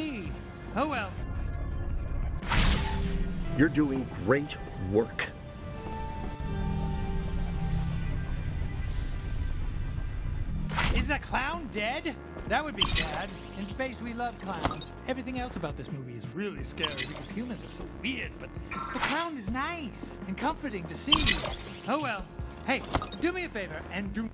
see. Oh well. You're doing great work. Is the clown dead? That would be sad. In space, we love clowns. Everything else about this movie is really scary because humans are so weird, but the clown is nice and comforting to see. Oh well. Hey, do me a favor and do...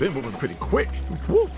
They're moving pretty quick. Woo.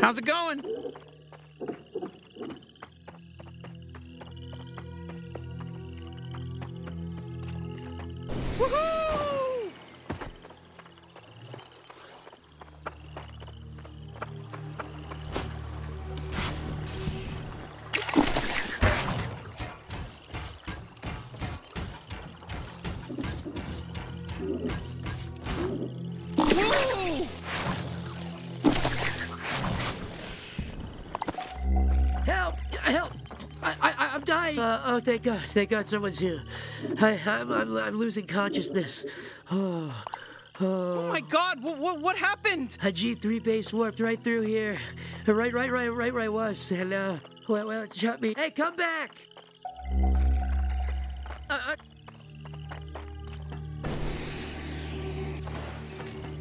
How's it going? Oh, thank God. Thank God someone's here. I'm losing consciousness. Oh my God! What happened? A G3 base warped right through here. Right where I was. And, well, it shot me. Hey, come back!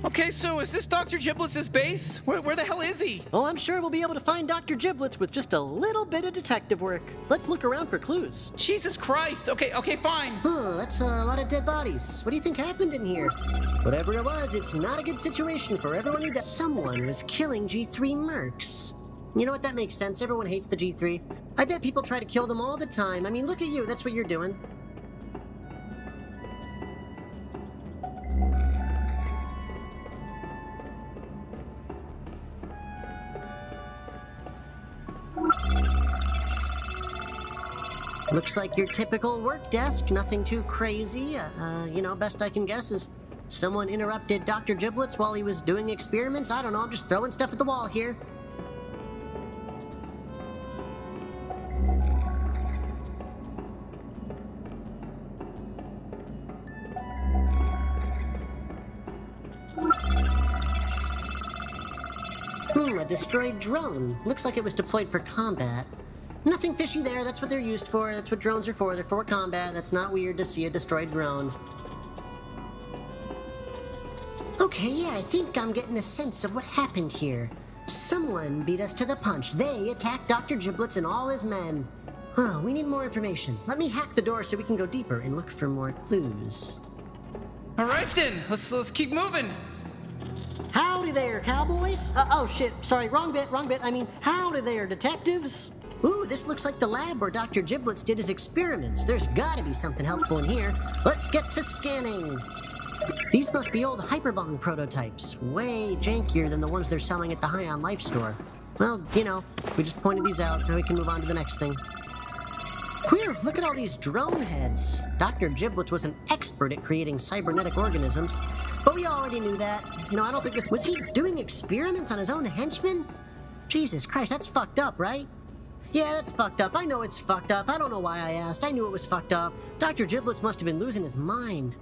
Okay, so is this Dr. Giblets' base? Where the hell is he? Oh, I'm sure we'll be able to find Dr. Giblets with just a little bit of detective work. Let's look around for clues. Jesus Christ! Okay, fine. Oh, that's a lot of dead bodies. What do you think happened in here? Whatever it was, it's not a good situation for everyone who died. Someone was killing G3 mercs. You know what? That makes sense. Everyone hates the G3. I bet people try to kill them all the time. I mean, look at you. That's what you're doing. Looks like your typical work desk, nothing too crazy. Best I can guess is someone interrupted Dr. Giblets while he was doing experiments. I don't know, I'm just throwing stuff at the wall here. A destroyed drone. Looks like it was deployed for combat. Nothing fishy there, that's what they're used for, that's what drones are for, they're for combat, that's not weird to see a destroyed drone. Okay, yeah, I think I'm getting a sense of what happened here. Someone beat us to the punch. They attacked Dr. Giblets and all his men. Oh, we need more information. Let me hack the door so we can go deeper and look for more clues. Alright then, let's keep moving. Howdy there, cowboys. Oh shit, sorry, wrong bit. I mean, howdy there, detectives. Ooh, this looks like the lab where Dr. Giblets did his experiments. There's gotta be something helpful in here. Let's get to scanning. These must be old Hyperbong prototypes. Way jankier than the ones they're selling at the High on Life store. Well, you know, we just pointed these out. Now we can move on to the next thing. Whew, look at all these drone heads. Dr. Giblets was an expert at creating cybernetic organisms, but we already knew that. You know, I don't think this... Was he doing experiments on his own henchmen? Jesus Christ, that's fucked up, right? Yeah, that's fucked up. I know it's fucked up. I don't know why I asked. I knew it was fucked up. Dr. Giblets must have been losing his mind.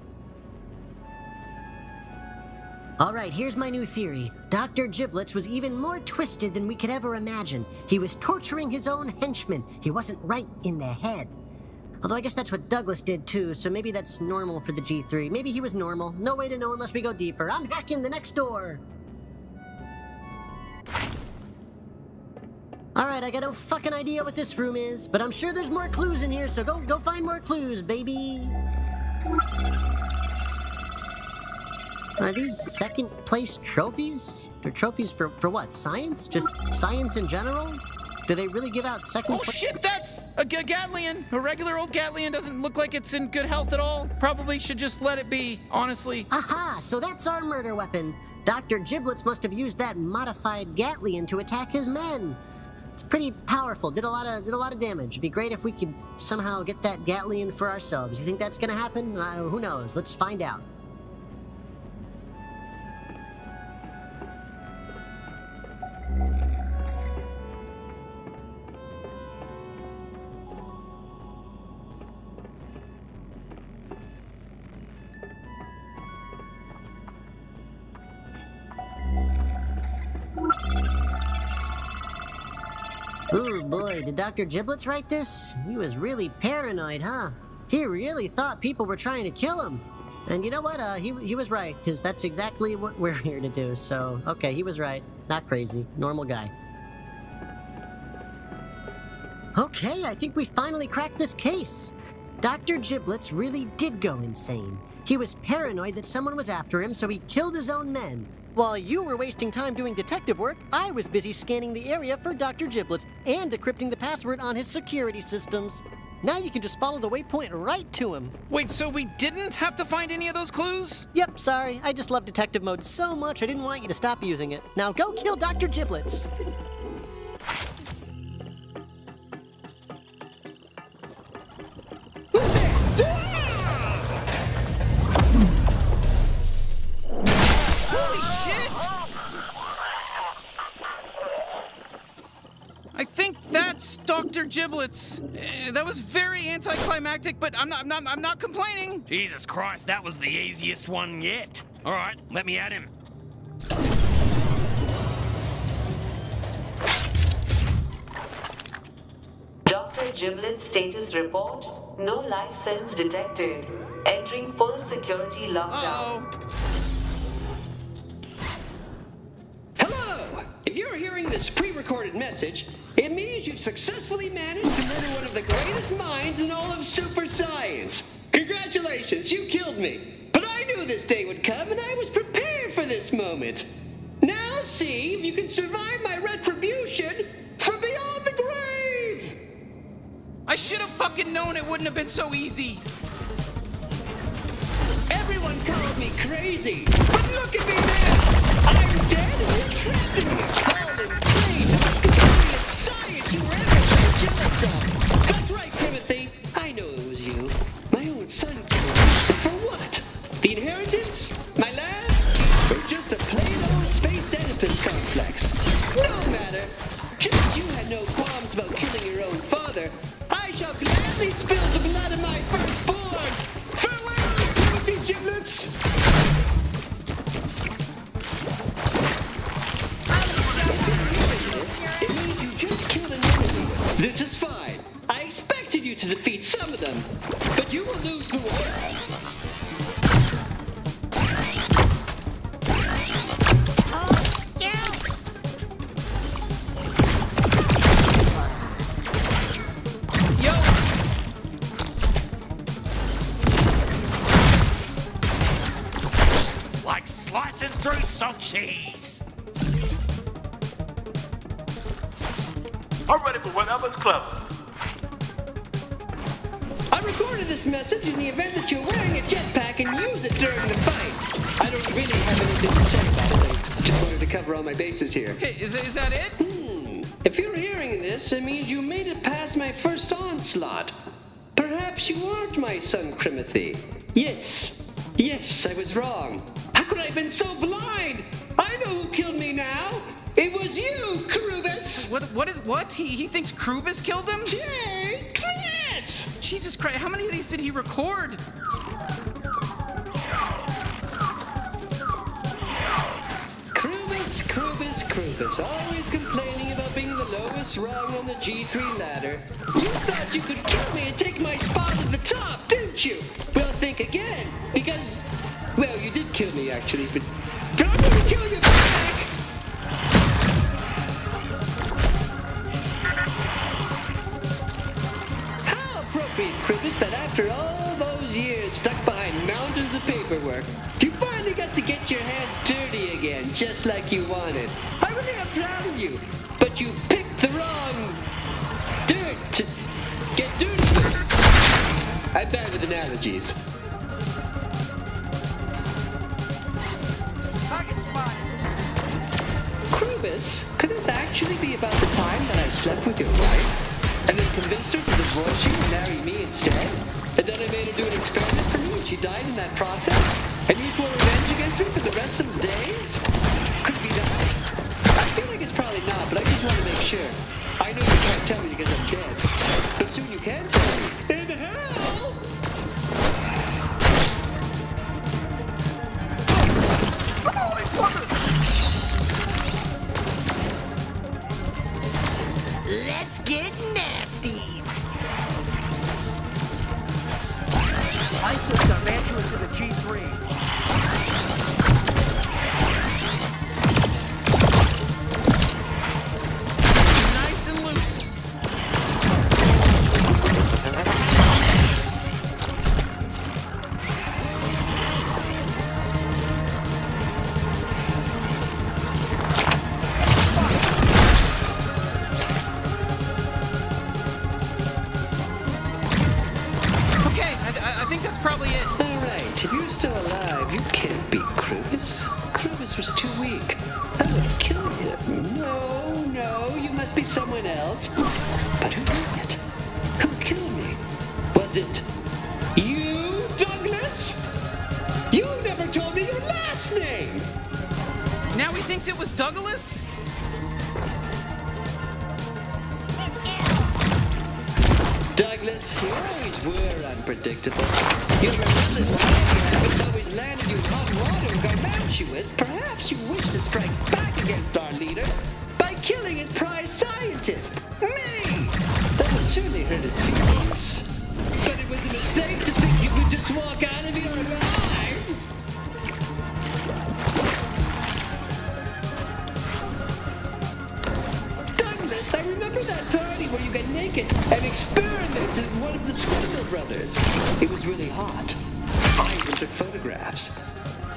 Alright, here's my new theory. Dr. Giblets was even more twisted than we could ever imagine. He was torturing his own henchmen. He wasn't right in the head. Although I guess that's what Douglas did too, so maybe that's normal for the G3. Maybe he was normal. No way to know unless we go deeper. I'm hacking the next door! Alright, I got no fucking idea what this room is, but I'm sure there's more clues in here, so go find more clues, baby! Are these second place trophies? They're trophies for what? Science? Just science in general? Do they really give out second place? Oh shit, that's a Gatlian! A regular old Gatlian doesn't look like it's in good health at all. Probably should just let it be, honestly. Aha! So that's our murder weapon. Dr. Giblets must have used that modified Gatlian to attack his men. It's pretty powerful. Did a lot of damage. It'd be great if we could somehow get that Gatlian for ourselves. You think that's gonna happen? Who knows? Let's find out. Oh boy, did Dr. Giblets write this? He was really paranoid, huh? He really thought people were trying to kill him. And you know what? He was right, because that's exactly what we're here to do. So, okay, he was right. Not crazy. Normal guy. Okay, I think we finally cracked this case. Dr. Giblets really did go insane. He was paranoid that someone was after him, so he killed his own men. While you were wasting time doing detective work, I was busy scanning the area for Dr. Giblets and decrypting the password on his security systems. Now you can just follow the waypoint right to him. Wait, so we didn't have to find any of those clues? Yep, sorry. I just love detective mode so much I didn't want you to stop using it. Now go kill Dr. Giblets. Dr. Dr. Giblets. That was very anticlimactic, but I'm not complaining. Jesus Christ, that was the easiest one yet. All right, let me at him. Dr. Giblets status report. No life signs detected. Entering full security lockdown. Hello! If you're hearing this pre-recorded message, it means you've successfully managed to murder one of the greatest minds in all of super science. Congratulations, you killed me. But I knew this day would come, and I was prepared for this moment. Now see if you can survive my retribution from beyond the grave! I should have fucking known it wouldn't have been so easy. Everyone called me crazy, but look at me now! I'm dead and you're trapped in me! Cold and clean, mysterious science you were ever so jealous of! That's right, Krimothy! I know it was you. My own son killed me. For what? The inheritance? My lab? Or just a plain old space edifice complex? No matter! Just as you had no qualms about killing your own father, I shall gladly spill the blood of my firstborn! Giblets! It means you just killed an enemy. This is fine. I expected you to defeat some of them, but you will lose the war. Oh, yeah. Yo! Like slicing through soft cheese. I'm ready for whatever's clever. I recorded this message in the event that you're wearing a jetpack and use it during the fight. I don't really have anything to say about it. Just wanted to cover all my bases here. Okay, is that it? If you're hearing this, it means you made it past my first onslaught. Perhaps you aren't my son, Krimothy. Yes, I was wrong. How could I have been so blind? I know who killed me now. It was you, Krubus. What? He thinks Krubus killed him? Yes! Jesus Christ, how many of these did he record? Krubus, always complaining about being the lowest rung on the G3 ladder. You thought you could kill me and take my spot at the top, didn't you? Well, think again, because, well, you did kill me, actually, but I'm gonna kill you back! How appropriate, Krubus, that after all those years stuck behind mountains of paperwork, you finally got to get your hands dirty again, just like you wanted. I really am proud of you, but you picked the wrong dirt to get dirty with. I'm bad with analogies. Target spotted. Krubus, could this actually be about the time that I slept with your wife, and then convinced her to divorce you and marry me instead? And then I made her do an experiment for me and she died in that process? And you swore revenge against her for the rest of the days? Could be that. I feel like it's probably not, but I just want to make sure. I know you can't tell me because I'm dead, but soon you can tell me. In hell! Let's get nasty! I sent Garmatius to the G3. Douglas? Let's go. Douglas, you always were unpredictable. Your relentless behavior has always landed you hot water, Garmatius. Perhaps you wish to strike back against our leader by killing his prize scientist, me! That would surely hurt his feelings. But it was a mistake to think you could just walk out of your life! I remember that party where you got naked and experimented with one of the Squirtle brothers. It was really hot. I even took photographs.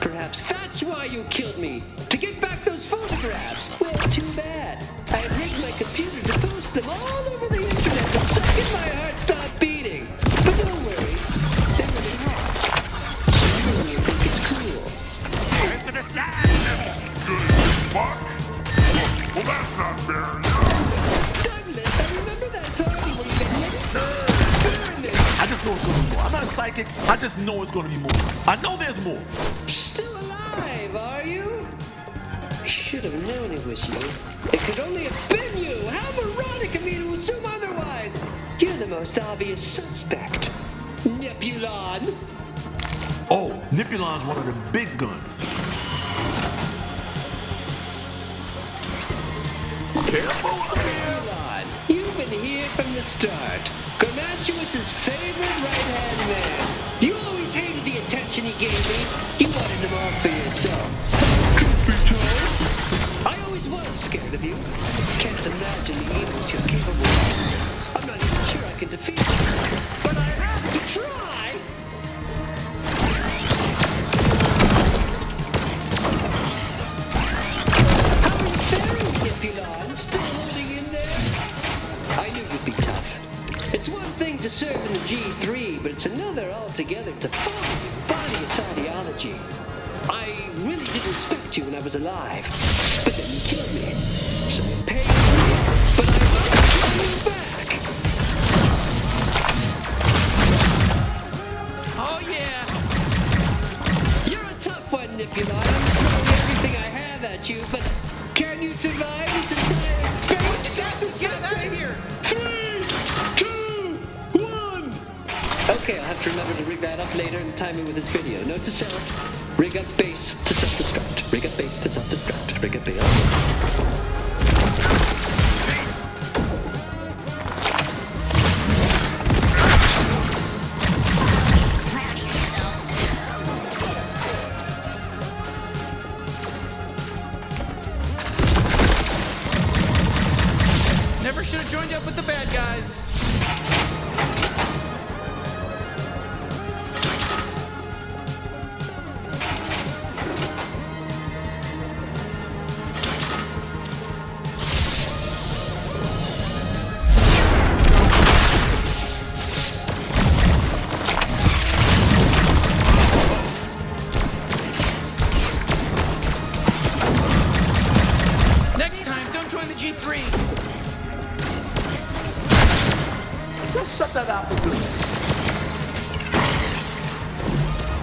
Perhaps that's why you killed me, to get back those photographs. Well, too bad. I had rigged my computer to post them all over the internet the second my heart stopped beating. But don't worry, they're really hot. Surely you think it's cool. Head to the stand! Good luck! Well, that's not fair. I'm not a psychic, I just know it's gonna be more. I know there's more. Still alive, are you? Should have known it was you. It could only have been you! How moronic of me to assume otherwise! You're the most obvious suspect. Nipulon! Oh, Nipulon's one of the big guns. Careful up here! Nipulon, you've been here from the start. Garmatius' favorite right-hand man. You always hated the attention he gave me. You wanted them all for yourself. I always was scared of you. Can't imagine the evils you're capable of. I'm not even sure I can defeat you. But I have to try! How are you faring, Nipulon? Still holding in there? I knew you'd be tough. It's one thing to serve in the G3, but it's another altogether to follow its ideology. I really did respect you when I was alive, but then you killed me. So it paid me, but I might kill you back. Oh yeah! You're a tough one, Nipulon. I'm throwing everything I have at you, but can you survive this entire base? Get us out of here! 3, 2, 1! Okay, I'll have to remember to rig that up later and time it with this video. Note to self, rig up base to self-destruct. Rig up base to self-destruct. Rig up base. Never should have joined up with the bad guys. Next time, don't join the G3. Just shut that out for good.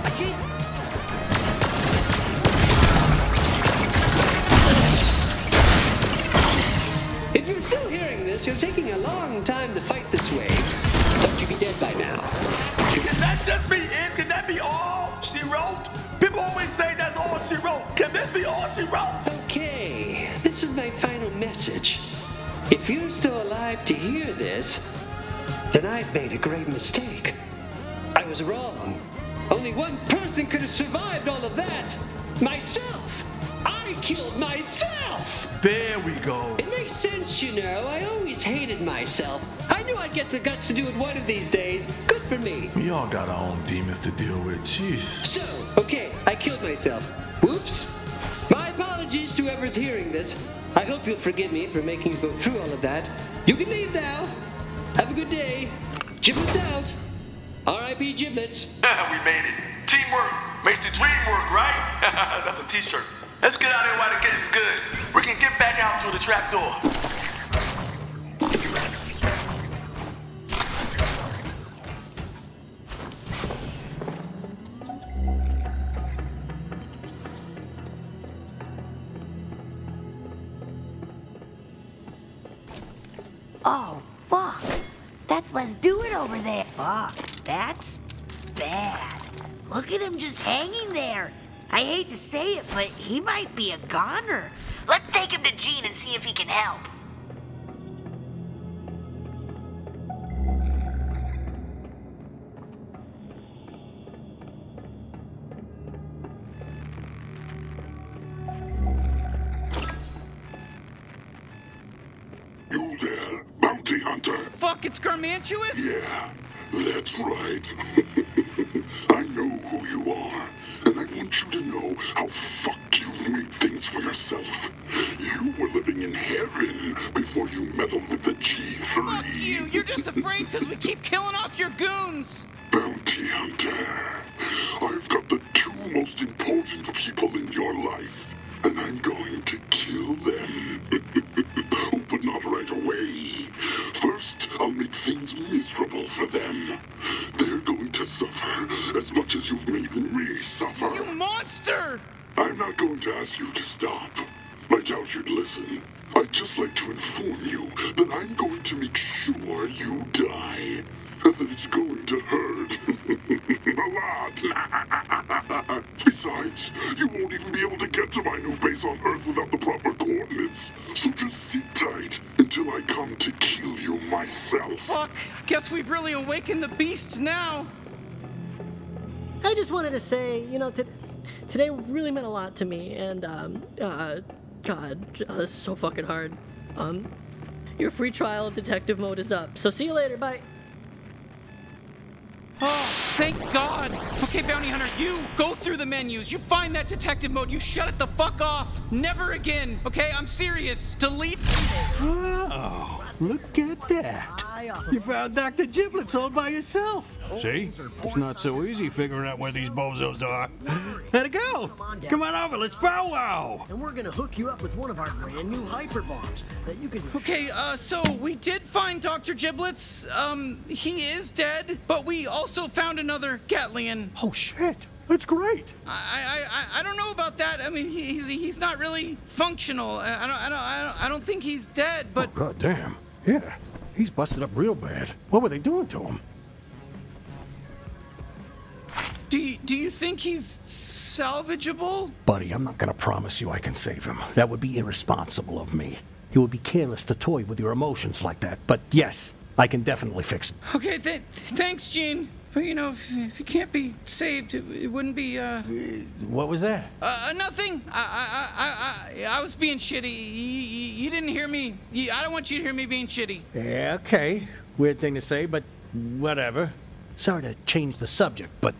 I can't. If you're still hearing this, you're taking a long time to fight this wave. Don't you be dead by now. Can that just be it? Can that be all she wrote? People always say that's all she wrote. Can this be all she wrote? Okay, this is my final message. If you're still alive to hear this, then I've made a great mistake. I was wrong. Only one person could have survived all of that. Myself. I killed myself. There we go. It makes sense, you know. I always hated myself. I knew I'd get the guts to do it one of these days. Good for me. We all got our own demons to deal with. Jeez. So, okay, I killed myself. Whoops. My apologies to whoever's hearing this. I hope you'll forgive me for making you go through all of that. You can leave now. Have a good day. Giblets out. R.I.P. Giblets. We made it. Teamwork makes the dream work, right? That's a t-shirt. Let's get out of here while the getting's good. We can get back out through the trapdoor. Oh, fuck. Let's do it over there. Fuck, that's bad. Look at him just hanging there. I hate to say it, but he might be a goner. Let's take him to Gene and see if he can help. Fuck, it's Garmatius? Yeah, that's right. I know who you are, and I want you to know how fucked you've made things for yourself. You were living in heaven before you meddled with the G3. Fuck you, you're just afraid because we keep killing off your goons. Bounty Hunter, I've got the two most important people in your life, and I'm going to kill them. But not right away. First, I'll make things miserable for them. They're going to suffer as much as you've made me suffer. You monster! I'm not going to ask you to stop. I doubt you'd listen. I'd just like to inform you that I'm going to make sure you die. And that it's going to hurt. A lot. Besides, you won't even be able to get to my new base on Earth without the proper coordinates. So just sit tight until I come to kill you myself. Fuck, guess we've really awakened the beast now. I just wanted to say, you know, today really meant a lot to me. And, God, this is so fucking hard. Your free trial of detective mode is up. So see you later, bye. Oh, thank God! Okay, Bounty Hunter, you go through the menus, you find that detective mode, you shut it the fuck off! Never again, okay? I'm serious! Delete! Oh, look at that! You found Dr. Giblets all by yourself! See? It's not so easy figuring out where these bozos are. How'd it go? Come on over, let's bow wow! And we're gonna hook you up with one of our brand new hyperbombs that you can... Okay, so we did find Dr. Giblets. He is dead, but we also found another Gatlian. Oh shit, that's great. I don't know about that. I mean, he's not really functional. I don't think he's dead, but... Oh, God damn. Yeah, he's busted up real bad. What were they doing to him? Do you think he's salvageable? Buddy, I'm not gonna promise you I can save him. That would be irresponsible of me. It would be careless to toy with your emotions like that, but yes, I can definitely fix it. Okay, thanks, Gene. But, you know, if he can't be saved, it wouldn't be, What was that? Nothing. I was being shitty. You didn't hear me. I don't want you to hear me being shitty. Yeah, okay. Weird thing to say, but whatever. Sorry to change the subject, but,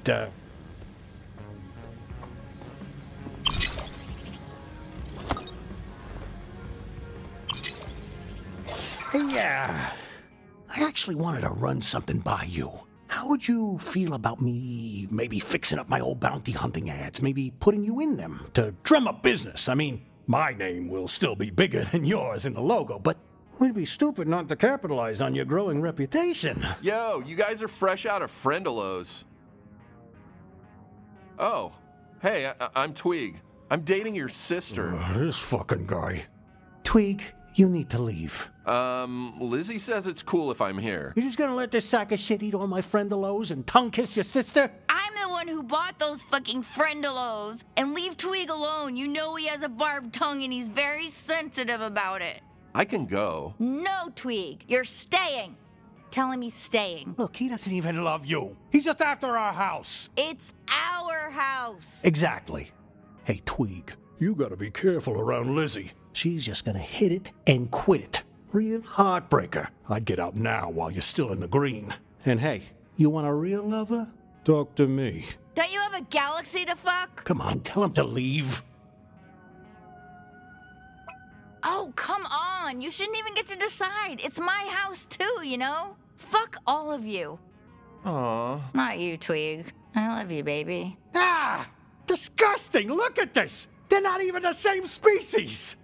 Yeah. I actually wanted to run something by you. How would you feel about me maybe fixing up my old bounty hunting ads, maybe putting you in them to drum up business? I mean, my name will still be bigger than yours in the logo, but we'd be stupid not to capitalize on your growing reputation. Yo, you guys are fresh out of Friendalos. Oh, hey, I'm Tweeg. I'm dating your sister. This fucking guy. Tweeg, you need to leave. Lizzie says it's cool if I'm here. You're just gonna let this sack of shit eat all my Friendalos and tongue kiss your sister? I'm the one who bought those fucking Friendalos. And leave Tweeg alone. You know he has a barbed tongue and he's very sensitive about it. I can go. No, Tweeg. You're staying. Tell him he's staying. Look, he doesn't even love you. He's just after our house. It's our house. Exactly. Hey, Tweeg, you gotta be careful around Lizzie. She's just gonna hit it and quit it. Real heartbreaker. I'd get out now while you're still in the green. And hey, you want a real lover? Talk to me. Don't you have a galaxy to fuck? Come on, tell him to leave. Oh, come on. You shouldn't even get to decide. It's my house too, you know? Fuck all of you. Aw. Not you, Tweeg. I love you, baby. Ah! Disgusting! Look at this! They're not even the same species!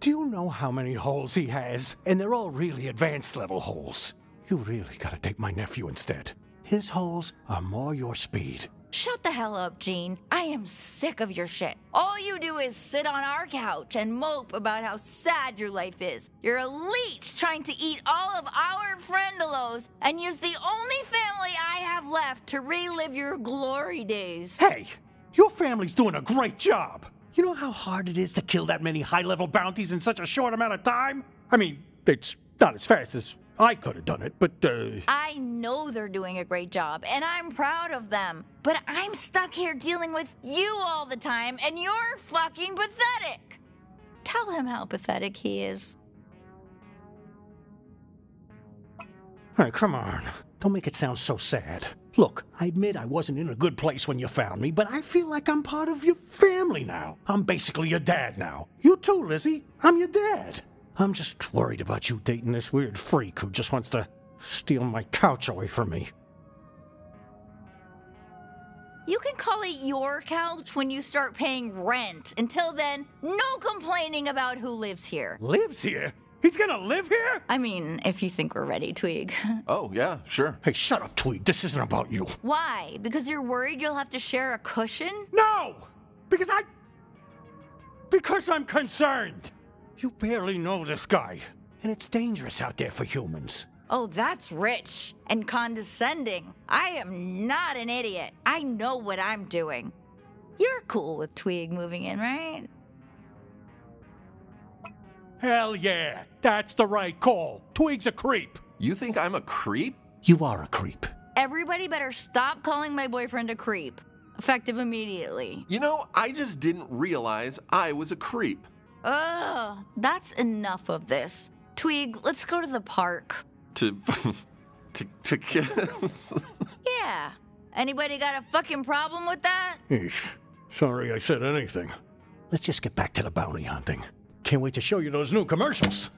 Do you know how many holes he has? And they're all really advanced level holes. You really gotta take my nephew instead. His holes are more your speed. Shut the hell up, Gene. I am sick of your shit. All you do is sit on our couch and mope about how sad your life is. You're a leech trying to eat all of our friendalos and use the only family I have left to relive your glory days. Hey, your family's doing a great job. You know how hard it is to kill that many high-level bounties in such a short amount of time? I mean, it's not as fast as I could have done it, but I know they're doing a great job, and I'm proud of them. But I'm stuck here dealing with you all the time, and you're fucking pathetic. Tell him how pathetic he is. All right, come on. Don't make it sound so sad. Look, I admit I wasn't in a good place when you found me, but I feel like I'm part of your family now. I'm basically your dad now. You too, Lizzie. I'm your dad. I'm just worried about you dating this weird freak who just wants to steal my couch away from me. You can call it your couch when you start paying rent. Until then, no complaining about who lives here. Lives here? He's gonna live here? I mean, if you think we're ready, Tweeg. Oh, yeah, sure. Hey, shut up, Tweeg. This isn't about you. Why? Because you're worried you'll have to share a cushion? No! Because I'm concerned! You barely know this guy, and it's dangerous out there for humans. Oh, that's rich and condescending. I am not an idiot. I know what I'm doing. You're cool with Tweeg moving in, right? Hell yeah, that's the right call. Tweeg's a creep. You think I'm a creep? You are a creep. Everybody better stop calling my boyfriend a creep. Effective immediately. You know, I just didn't realize I was a creep. Ugh, that's enough of this. Tweeg, let's go to the park. To kiss? Yeah. Anybody got a fucking problem with that? Eesh. Sorry I said anything. Let's just get back to the bounty hunting. Can't wait to show you those new commercials.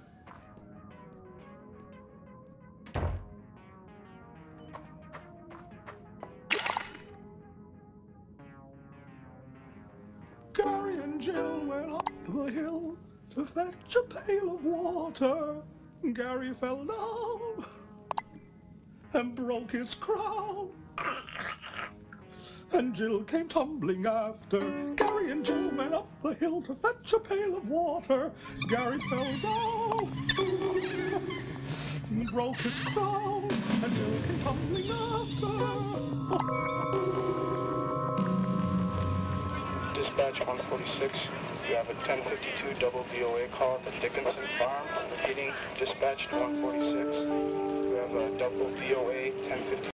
Gary and Jill went up the hill to fetch a pail of water. Gary fell down and broke his crown. And Jill came tumbling after. Gary and Jill went up the hill to fetch a pail of water. Gary fell down and broke his crown. And Jill came tumbling after. Dispatch 146, you have a 1052 double VOA call at the Dickinson Farm. Repeating, dispatched 146, you have a double VOA 1052.